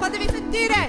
Fatevi sentire!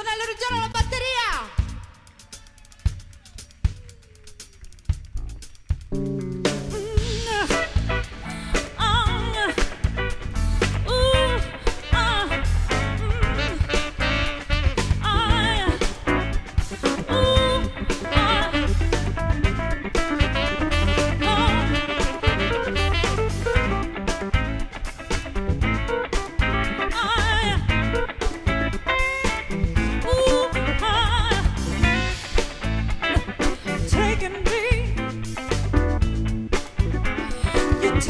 Antonello la batteria! You're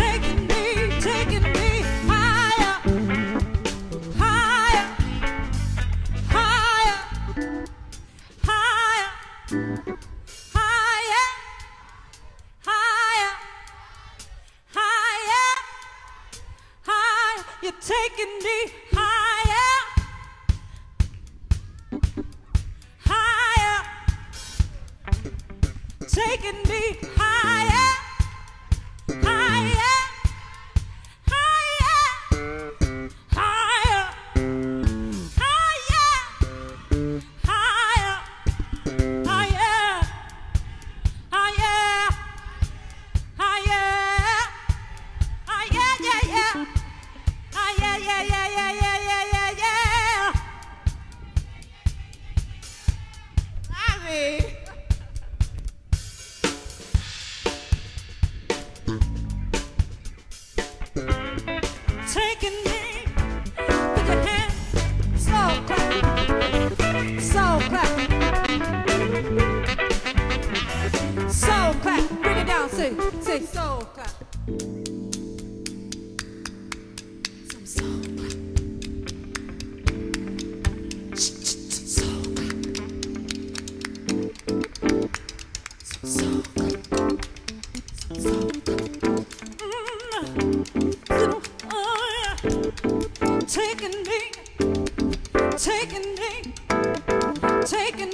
taking me higher, higher, taking me higher, higher, higher, higher, higher, higher, higher, higher, higher, higher, yeah, yeah. Yeah, yeah, yeah, yeah, yeah, yeah, yeah. Mommy. Taking me with your hand, so clap, so clap, so clap. Bring it down, say, so clap. Taking me, taking me, taking